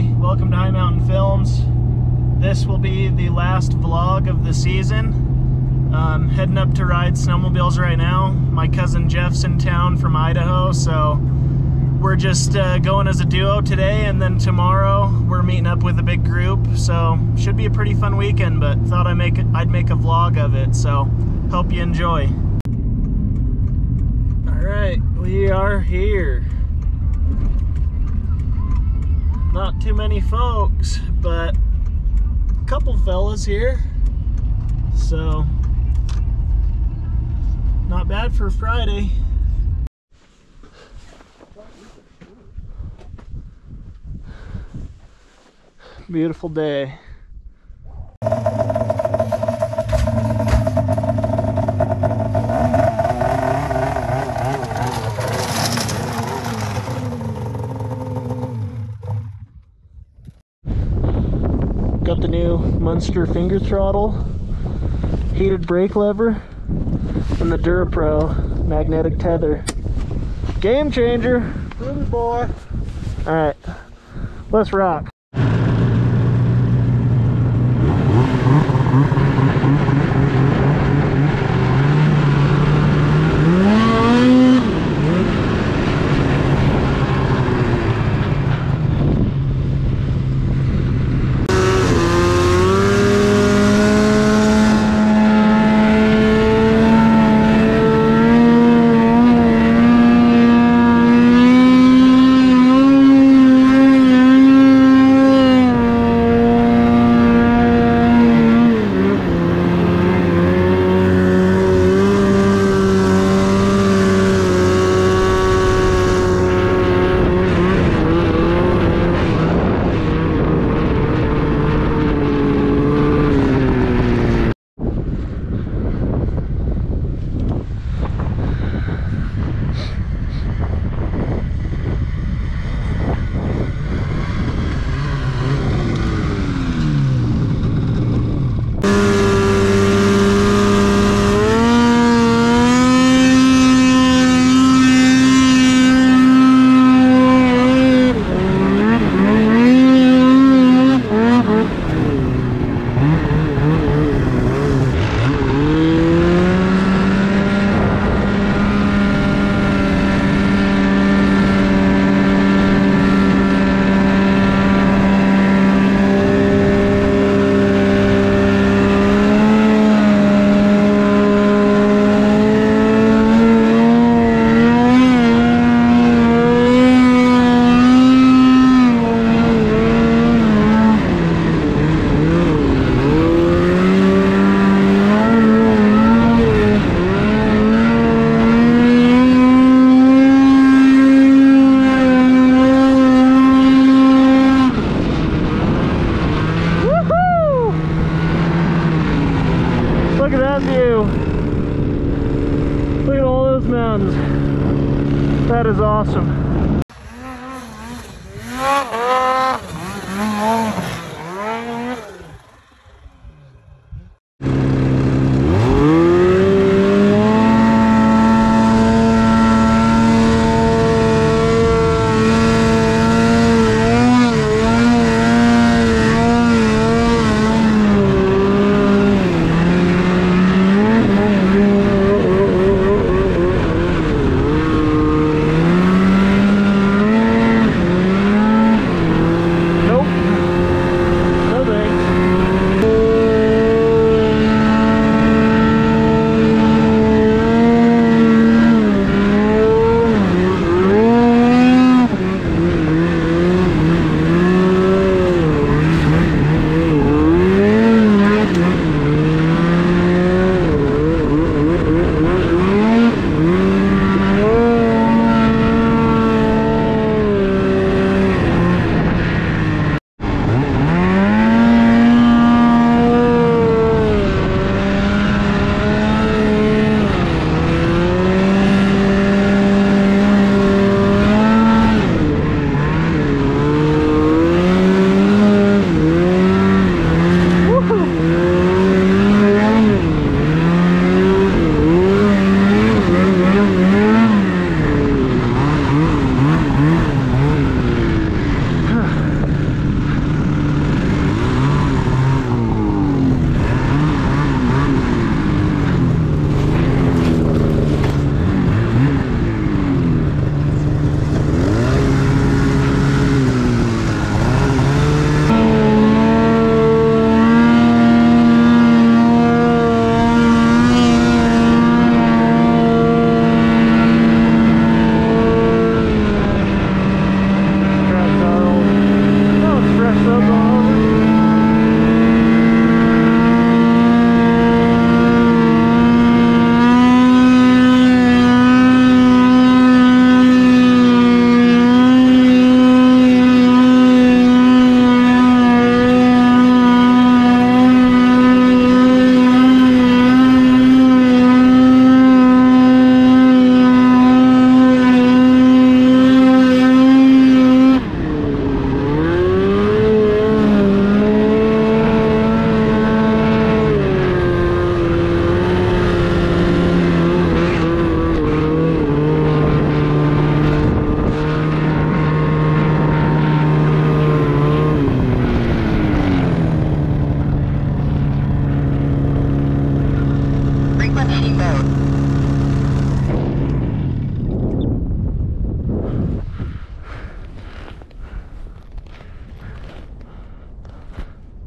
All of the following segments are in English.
everybody, welcome to High Mountain Films. This will be the last vlog of the season. I'm heading up to ride snowmobiles right now. My cousin Jeff's in town from Idaho, so we're just going as a duo today, and then tomorrow we're meeting up with a big group, so should be a pretty fun weekend, but thought I'd make a vlog of it, so hope you enjoy. Alright, we are here. Not too many folks, but a couple fellas here, so not bad for Friday. Beautiful day. Got the new Munster finger throttle, heated brake lever, and the DuraPro magnetic tether. Game changer! Ruby boy! Alright, let's rock.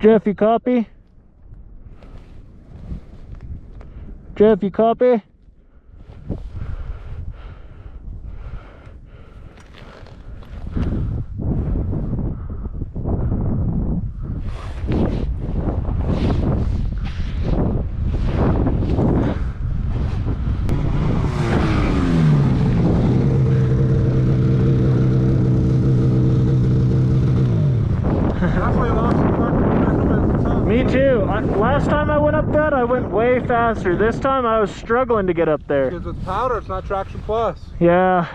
Jeff, you copy? Jeff, you copy? Last time I went up that, I went way faster. This time I was struggling to get up there. Because with powder, it's not traction plus. Yeah.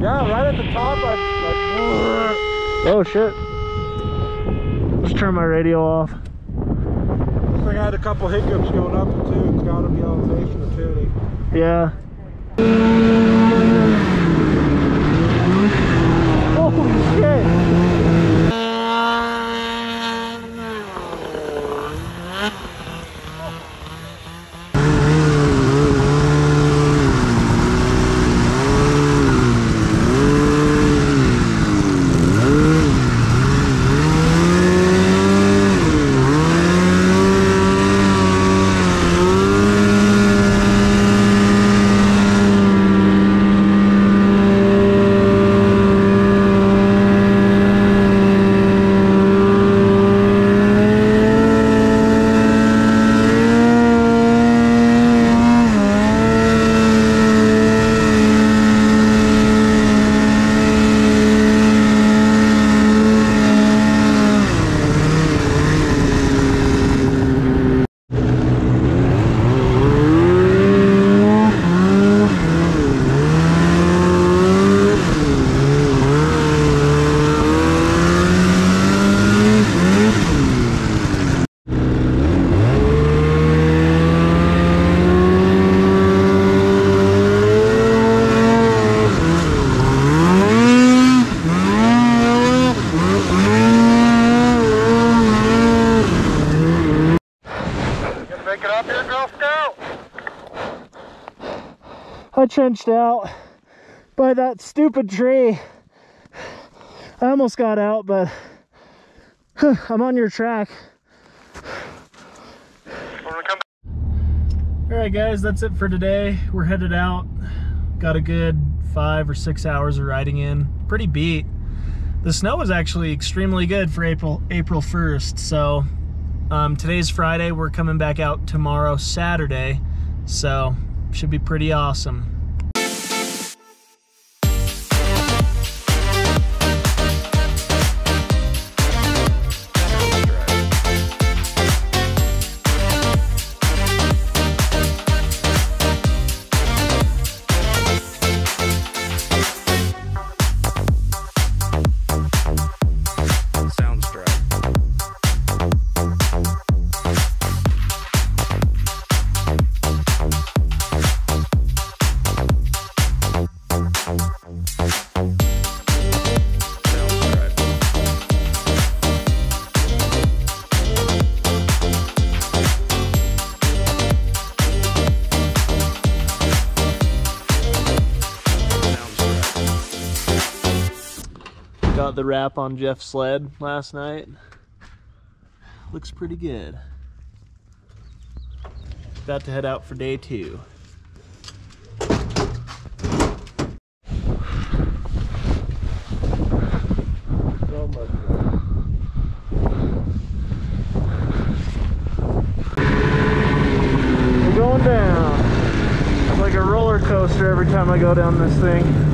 Yeah, right at the top, I oh shit. Let's turn my radio off. Looks like I had a couple hiccups going up too. It's gotta be elevation of 280. Yeah. Holy shit. Trenched out by that stupid tree. I almost got out, but I'm on your track. Alright guys, that's it for today. We're headed out. Got a good 5 or 6 hours of riding in. Pretty beat. The snow was actually extremely good for April 1st, so today's Friday. We're coming back out tomorrow, Saturday, so should be pretty awesome. The wrap on Jeff's sled last night. Looks pretty good. About to head out for day 2. We're going down. It's like a roller coaster every time I go down this thing.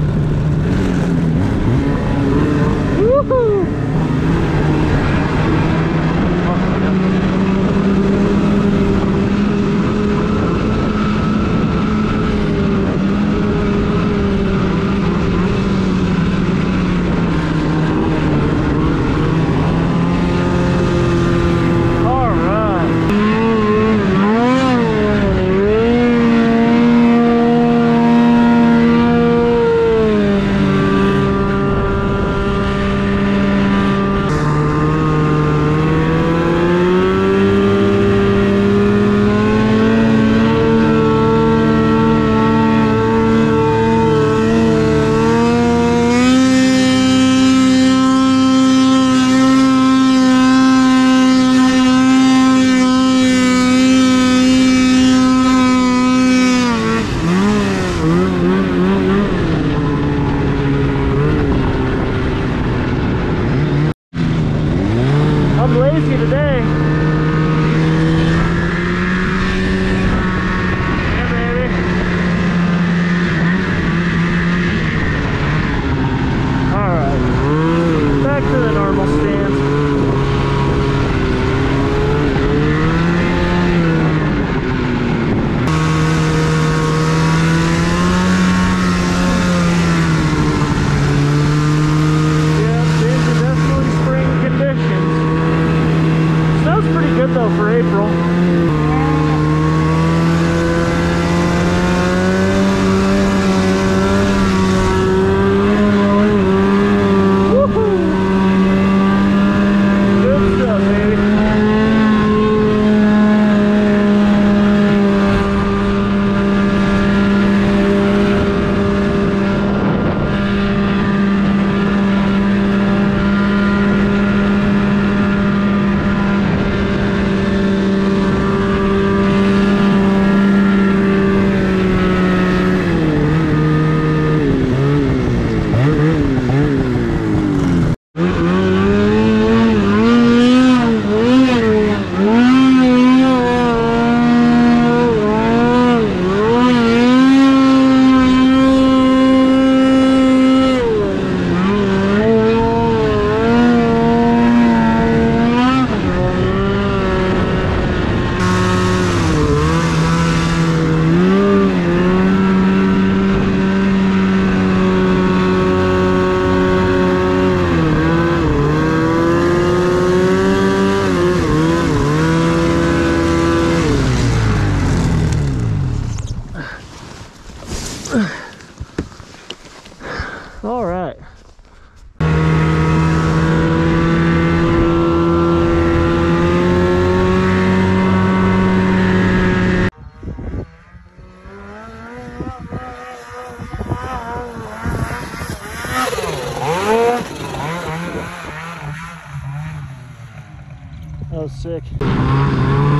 That was sick.